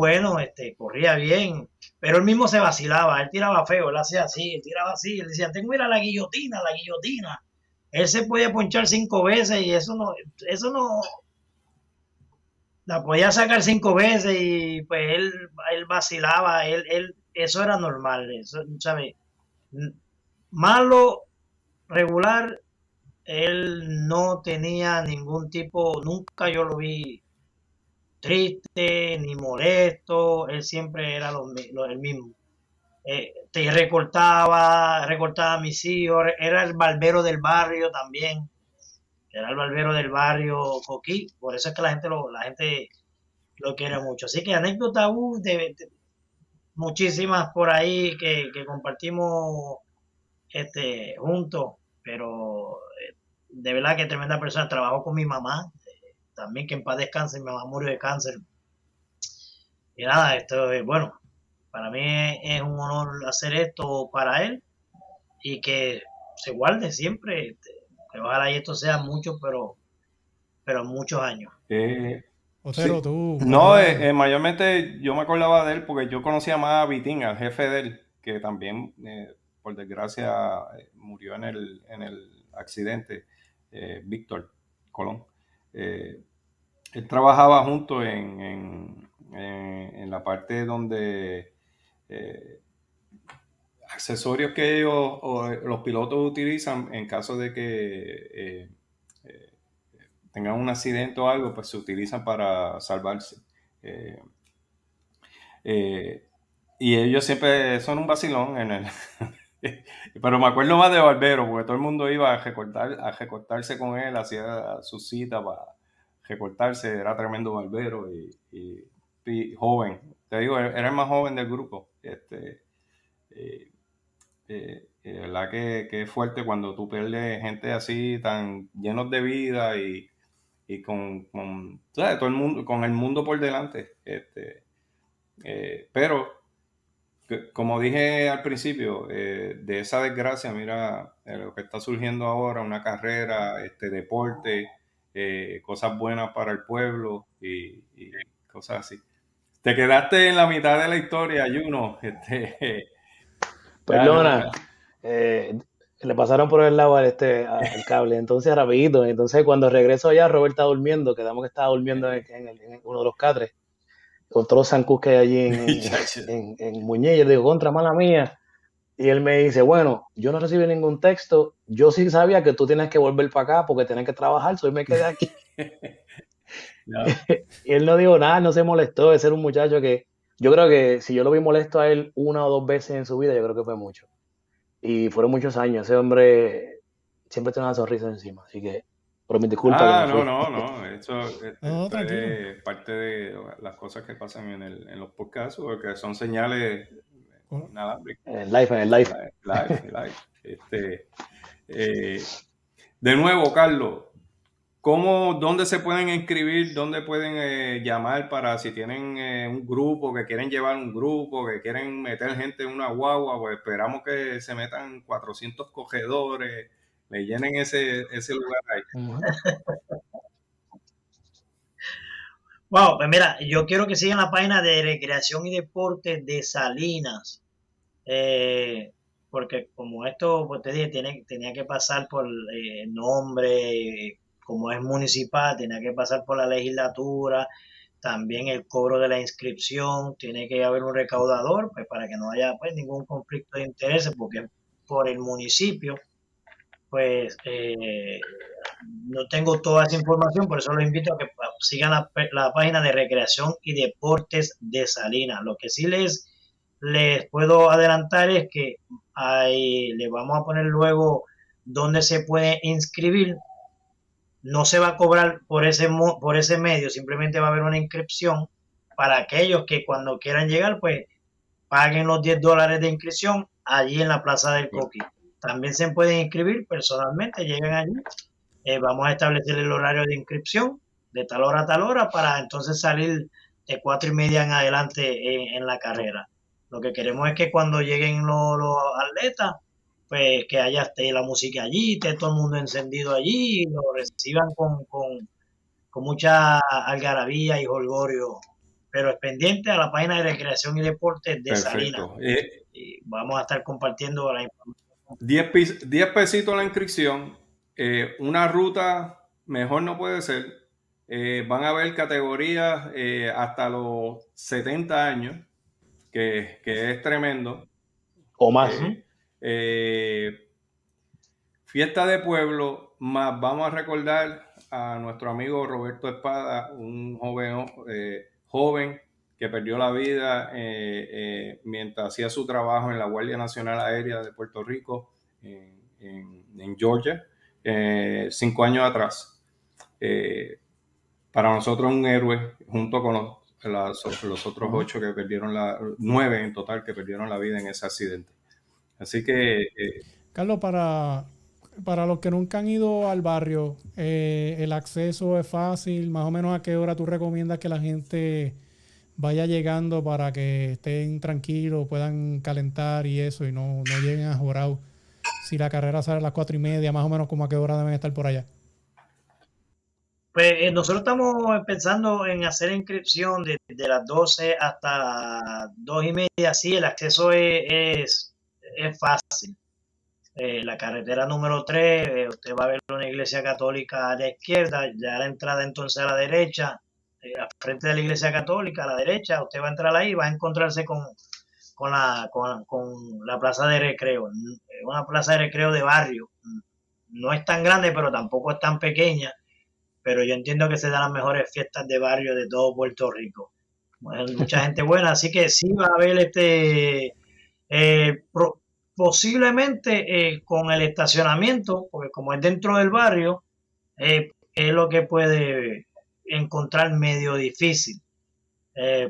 corría bien, pero él mismo se vacilaba, él tiraba feo, él hacía así, él tiraba así, él decía, tengo que ir a la guillotina, él se podía ponchar 5 veces y eso no, la podía sacar 5 veces y pues él vacilaba, él, eso era normal, eso, ¿sabes? Malo, regular, él no tenía ningún tipo, nunca yo lo vi triste ni molesto, él siempre era el mismo. Te recortaba a mis hijos, era el barbero del barrio también, Coquí, por eso es que la gente lo quiere mucho. Así que anécdotas muchísimas por ahí que compartimos juntos, pero de verdad que tremenda persona. Trabajó con mi mamá, también, que en paz descanse, mi mamá murió de cáncer. Y nada, bueno, para mí es un honor hacer esto para él y que se guarde siempre, que ojalá y esto sea mucho, pero muchos años. Otero, sí. Tú. No, mayormente yo me acordaba de él porque yo conocía más a Vitín, al jefe de él, que también... por desgracia, murió en el accidente, Víctor Colón. Él trabajaba junto en la parte donde accesorios que ellos o los pilotos utilizan en caso de que tengan un accidente o algo, pues se utilizan para salvarse. Y ellos siempre son un vacilón en el... Pero me acuerdo más de barbero, porque todo el mundo iba a recortarse con él, hacía su cita para recortarse, era tremendo barbero y joven. Te digo, era el más joven del grupo. La verdad que es fuerte cuando tú pierdes gente así, tan llenos de vida y con ¿sabes? Todo el mundo, con el mundo por delante. Pero como dije al principio, de esa desgracia, mira lo que está surgiendo ahora, una carrera, deporte, cosas buenas para el pueblo y cosas así. Te quedaste en la mitad de la historia, Juno. Perdona, le pasaron por el lado al cable, entonces rapidito. Entonces cuando regreso allá, Robert está durmiendo, quedamos que estaba durmiendo en uno de los catres. Con todos los zancus que hay allí en Muñe, yo le digo, contra, mala mía. Y él me dice, bueno, yo no recibí ningún texto, yo sí sabía que tú tienes que volver para acá porque tienes que trabajar, soy me quedé aquí. No. Y él no dijo nada, no se molestó, ese era un muchacho que, yo creo que si yo lo vi molesto a él 1 o 2 veces en su vida, yo creo que fue mucho. Y fueron muchos años, ese hombre siempre tiene una sonrisa encima, así que... Pero me disculpa. No. Eso es parte de las cosas que pasan en los podcasts, porque son señales inalámbricas. En el live. De nuevo, Carlos, ¿Dónde se pueden inscribir? ¿Dónde pueden llamar para si tienen un grupo, que quieren llevar un grupo, que quieren meter gente en una guagua? Pues esperamos que se metan 400 cogedores, le llenen ese lugar ahí. Wow, pues mira, yo quiero que sigan la página de Recreación y Deportes de Salinas, porque como esto, pues te dije, tenía que pasar por nombre. Como es municipal, tiene que pasar por la legislatura, también el cobro de la inscripción, tiene que haber un recaudador, pues para que no haya pues ningún conflicto de intereses, porque por el municipio, pues no tengo toda esa información, por eso los invito a que sigan la página de Recreación y Deportes de Salinas. Lo que sí les puedo adelantar es que le vamos a poner luego dónde se puede inscribir. No se va a cobrar por ese medio, simplemente va a haber una inscripción para aquellos que cuando quieran llegar, pues paguen los $10 de inscripción allí en la Plaza del Coquí. También se pueden inscribir personalmente, llegan allí, vamos a establecer el horario de inscripción de tal hora para entonces salir de 4:30 en adelante en la carrera. Lo que queremos es que cuando lleguen los atletas, pues que haya la música allí, esté todo el mundo encendido allí, y lo reciban con mucha algarabía y jolgorio, pero pendiente a la página de Recreación y Deportes de Salinas. Y vamos a estar compartiendo la información. 10 pesitos la inscripción, una ruta mejor no puede ser, van a haber categorías hasta los 70 años, que es tremendo. O más, fiesta de pueblo, más vamos a recordar a nuestro amigo Roberto Espada, un joven que perdió la vida mientras hacía su trabajo en la Guardia Nacional Aérea de Puerto Rico en Georgia, 5 años atrás. Para nosotros un héroe, junto con los otros 8 que perdieron 9 en total que perdieron la vida en ese accidente. Así que... Carlos, para los que nunca han ido al barrio, ¿el acceso es fácil? ¿Más o menos a qué hora tú recomiendas que la gente vaya llegando para que estén tranquilos, puedan calentar y eso, y no lleguen a jorado? Si la carrera sale a las 4:30, más o menos, ¿cómo a qué hora deben estar por allá? Pues nosotros estamos pensando en hacer inscripción de las 12 hasta las 2:30. Sí, el acceso es fácil. La carretera número 3, usted va a ver una iglesia católica a la izquierda, ya la entrada entonces a la derecha, al frente de la iglesia católica a la derecha, usted va a entrar ahí y va a encontrarse con la plaza de recreo. Es una plaza de recreo de barrio. No es tan grande, pero tampoco es tan pequeña, pero yo entiendo que se dan las mejores fiestas de barrio de todo Puerto Rico. Hay mucha gente buena, así que sí va a haber posiblemente con el estacionamiento, porque como es dentro del barrio, es lo que puede encontrar medio difícil,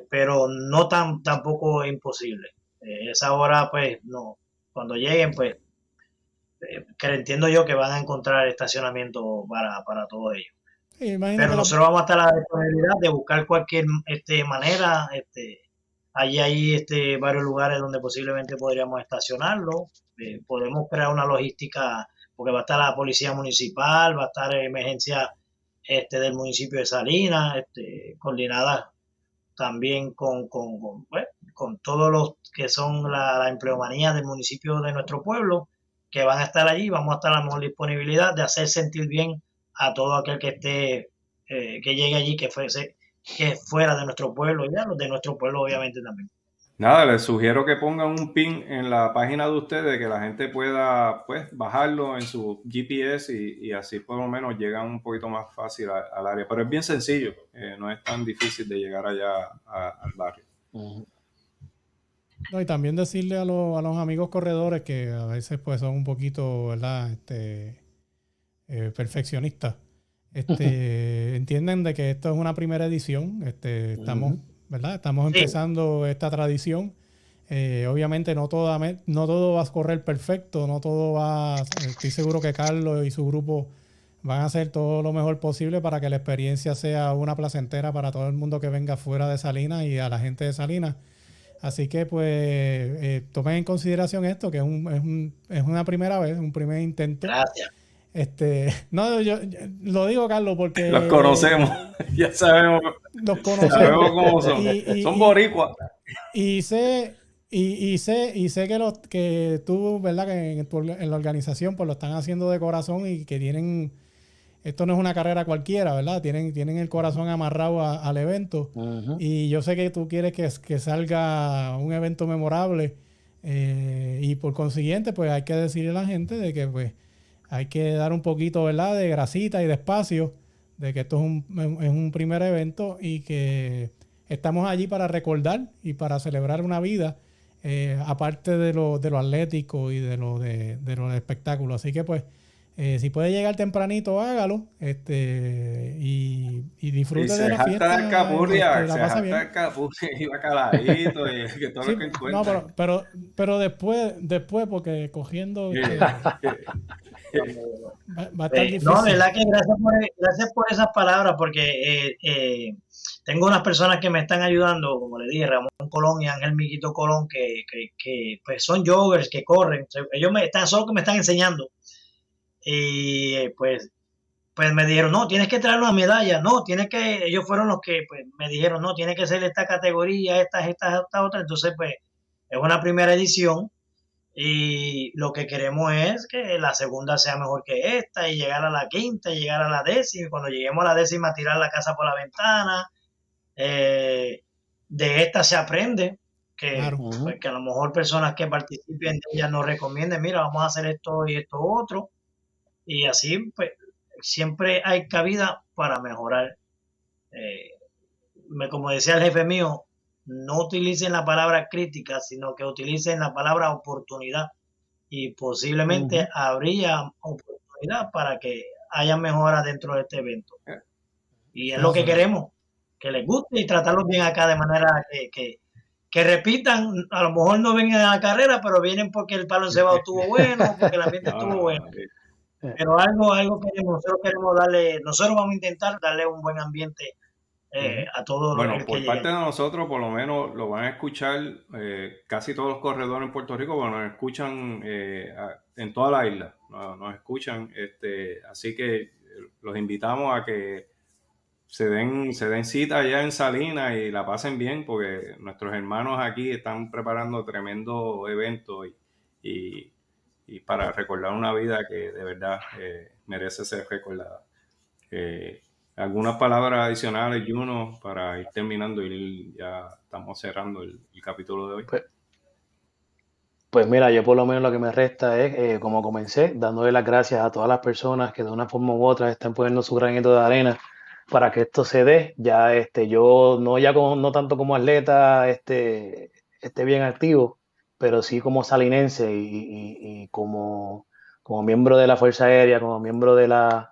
pero no tampoco imposible. Esa hora, pues, no. Cuando lleguen, pues, que entiendo yo que van a encontrar estacionamiento para todos ellos. Sí, pero nosotros vamos a estar a la disponibilidad de buscar cualquier manera. Allí hay varios lugares donde posiblemente podríamos estacionarlo. Podemos crear una logística, porque va a estar la policía municipal, va a estar emergencia del municipio de Salinas, coordinada también con todos los que son la empleomanía del municipio de nuestro pueblo, que van a estar allí. Vamos a estar a la mejor disponibilidad de hacer sentir bien a todo aquel que que llegue allí, que fuera de nuestro pueblo, ya los de nuestro pueblo obviamente también. Nada, les sugiero que pongan un pin en la página de ustedes, que la gente pueda pues bajarlo en su GPS y así por lo menos llegan un poquito más fácil al área, pero es bien sencillo, no es tan difícil de llegar allá al barrio. No, y también decirle a los amigos corredores que a veces pues son un poquito, ¿verdad? Perfeccionistas. Entienden de que esto es una primera edición, estamos, ¿verdad? Estamos empezando esta tradición. Obviamente no todo va a correr perfecto, no todo va, estoy seguro que Carlos y su grupo Van a hacer todo lo mejor posible para que la experiencia sea una placentera para todo el mundo que venga fuera de Salinas y a la gente de Salinas. Así que pues tomen en consideración esto, que es una primera vez, un primer intento. Gracias. No, yo lo digo, Carlos, porque... Los conocemos, ya sabemos. Los conocemos. Sabemos cómo son. Son boricuas. Y sé que tú, ¿verdad? Que en la organización pues lo están haciendo de corazón y que tienen... Esto no es una carrera cualquiera, ¿verdad? Tienen el corazón amarrado al evento. Uh-huh. Y yo sé que tú quieres que salga un evento memorable y por consiguiente pues hay que decirle a la gente de que pues hay que dar un poquito, ¿verdad?, de grasita y de espacio, de que esto es un primer evento y que estamos allí para recordar y para celebrar una vida, aparte de lo atlético y de lo de espectáculo. Así que pues si puede llegar tempranito, hágalo, y disfrute y de la fiesta. Se jacta el capurria y bacalaíto y que todo sí, lo que encuentra. No, pero después porque cogiendo... va a estar difícil. No, verdad que gracias por esas palabras, porque tengo unas personas que me están ayudando, como le dije, Ramón Colón y Ángel Miguito Colón, que pues son joggers, que corren. Ellos me están enseñando. Y pues me dijeron, no, tienes que traer una medalla, no, tienes que, ellos fueron los que pues, me dijeron, no, tiene que ser esta categoría, esta otra, entonces pues es una primera edición y lo que queremos es que la segunda sea mejor que esta y llegar a la quinta, y llegar a la décima, y cuando lleguemos a la décima tirar la casa por la ventana, de esta se aprende. Claro, pues, que a lo mejor personas que participen de ella nos recomienden, mira, vamos a hacer esto y esto otro. Y así, pues, siempre hay cabida para mejorar. Como decía el jefe mío, no utilicen la palabra crítica, sino que utilicen la palabra oportunidad. Y posiblemente habría oportunidad para que haya mejoras dentro de este evento. Y es lo que queremos, que les guste y tratarlos bien acá de manera que repitan. A lo mejor no vengan a la carrera, pero vienen porque el palo encebado estuvo bueno, porque el ambiente estuvo bueno. Pero algo que nosotros queremos darle, nosotros vamos a intentar darle un buen ambiente a todos los que por parte lleguen. De nosotros, por lo menos, lo van a escuchar casi todos los corredores en Puerto Rico, bueno, nos escuchan en toda la isla, nos escuchan, así que los invitamos a que se den cita allá en Salinas y la pasen bien, porque nuestros hermanos aquí están preparando tremendo evento y para recordar una vida que de verdad merece ser recordada. Algunas palabras adicionales, Juno, para ir terminando, y ya estamos cerrando el capítulo de hoy. Pues mira, yo por lo menos lo que me resta es, como comencé, dándole las gracias a todas las personas que de una forma u otra están poniendo su granito de arena para que esto se dé. Ya yo no tanto como atleta esté bien activo, pero sí como salinense y como miembro de la Fuerza Aérea, como miembro de la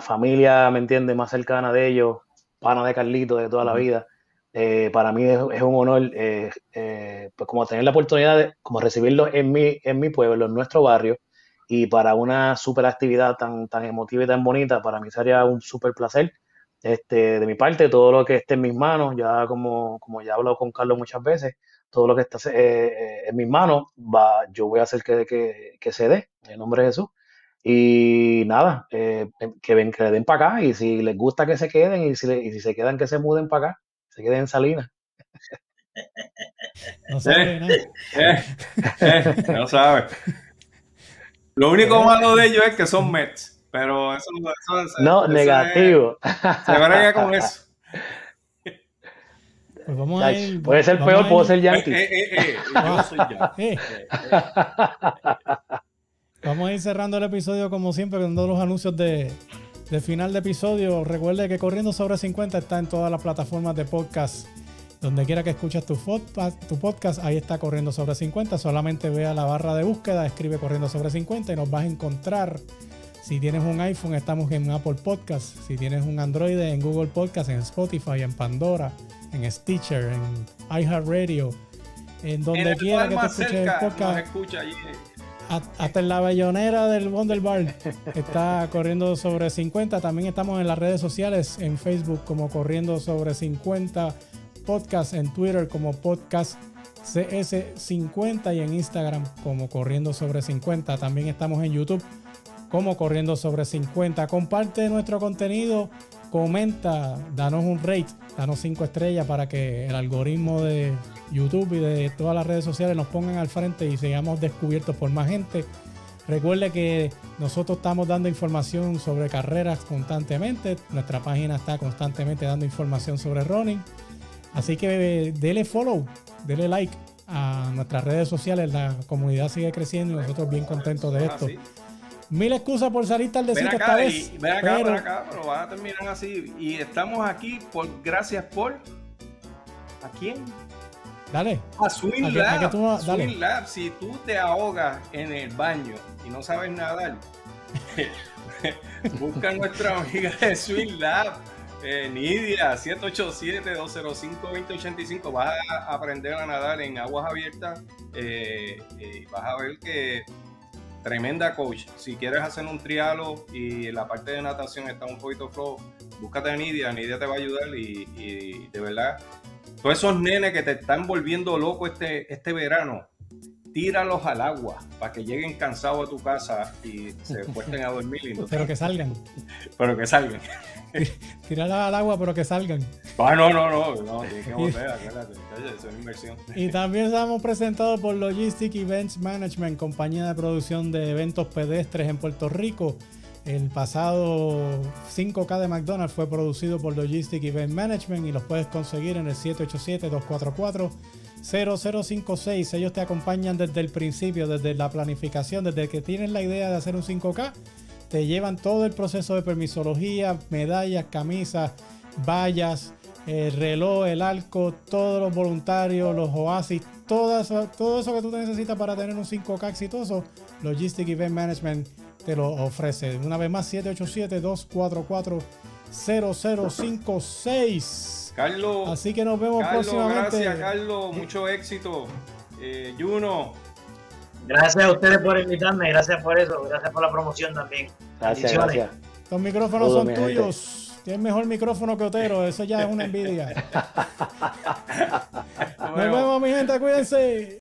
familia, ¿me entiendes?, más cercana de ellos, pana de Carlito de toda la vida. Para mí es un honor, pues como tener la oportunidad de como recibirlos en mi pueblo, en nuestro barrio, y para una super actividad tan, tan emotiva y tan bonita, para mí sería un super placer. De mi parte, todo lo que esté en mis manos, ya como ya he hablado con Carlos muchas veces, todo lo que está en mis manos, yo voy a hacer que se dé, en el nombre de Jesús. Y nada, que le den para acá, y si les gusta que se queden, y si se quedan, que se muden para acá, se queden en Salinas. No sabe, ¿no? No sabe. Lo único malo de ellos es que son Mets, pero eso no, negativo. Se van a ir con eso. Pues vamos a ir, puede ser peor, puedo ser Yankee. Yo soy Yankee. Vamos a ir cerrando el episodio como siempre, con los anuncios de final de episodio. Recuerde que Corriendo sobre 50 está en todas las plataformas de podcast. Donde quiera que escuchas tu podcast, ahí está Corriendo sobre 50. Solamente ve a la barra de búsqueda, escribe Corriendo sobre 50 y nos vas a encontrar. Si tienes un iPhone, estamos en Apple Podcast. Si tienes un Android, en Google Podcast, en Spotify, en Pandora, en Stitcher, en iHeartRadio, en donde quiera que te escuches el podcast. Nos escucha allí. Hasta en la bellonera del Wonder Bar está Corriendo sobre 50. También estamos en las redes sociales, en Facebook como Corriendo sobre 50 Podcast, en Twitter como Podcast CS50 y en Instagram como Corriendo sobre 50. También estamos en YouTube como Corriendo sobre 50. Comparte nuestro contenido, comenta, danos un rate, danos 5 estrellas para que el algoritmo de YouTube y de todas las redes sociales nos pongan al frente y sigamos descubiertos por más gente. Recuerde que nosotros estamos dando información sobre carreras constantemente. Nuestra página está constantemente dando información sobre running. Así que dele follow, dele like a nuestras redes sociales. La comunidad sigue creciendo y nosotros bien contentos de esto. Mil excusas por salir tardecito esta vez. Ven acá, pero van a terminar así. Y estamos aquí por gracias por... ¿A quién? Dale. A Swimlab. Swimlab, si tú te ahogas en el baño y no sabes nadar, busca a nuestra amiga de Swimlab, Nidia, 787-205-2085. Vas a aprender a nadar en aguas abiertas. Vas a ver que... Tremenda coach. Si quieres hacer un trialo y la parte de natación está un poquito flojo, búscate a Nidia. Nidia te va a ayudar y de verdad, todos esos nenes que te están volviendo loco este verano, tíralos al agua para que lleguen cansados a tu casa y se puesten a dormir. Y no pero que salgan. Pero que salgan. Tíralos al agua, pero que salgan. Ah, no, tienes que volver, acuérdate, es una inversión. Y también estamos presentados por Logistic Event Management, compañía de producción de eventos pedestres en Puerto Rico. El pasado 5K de McDonald's fue producido por Logistic Event Management y los puedes conseguir en el 787-244-0056. Ellos te acompañan desde el principio, desde la planificación, desde que tienes la idea de hacer un 5K, te llevan todo el proceso de permisología, medallas, camisas, vallas, el reloj, el arco, todos los voluntarios, los oasis, todo eso que tú necesitas para tener un 5K exitoso, Logistic Event Management te lo ofrece. Una vez más, 787-244-0056. Carlos. Así que nos vemos próximamente. Gracias, Carlos. Mucho éxito. Juno. Gracias a ustedes por invitarme. Gracias por eso. Gracias por la promoción también. Gracias. Los micrófonos son tuyos. Tiene mejor micrófono que Otero, eso ya es una envidia. Nos vemos, mi gente, cuídense.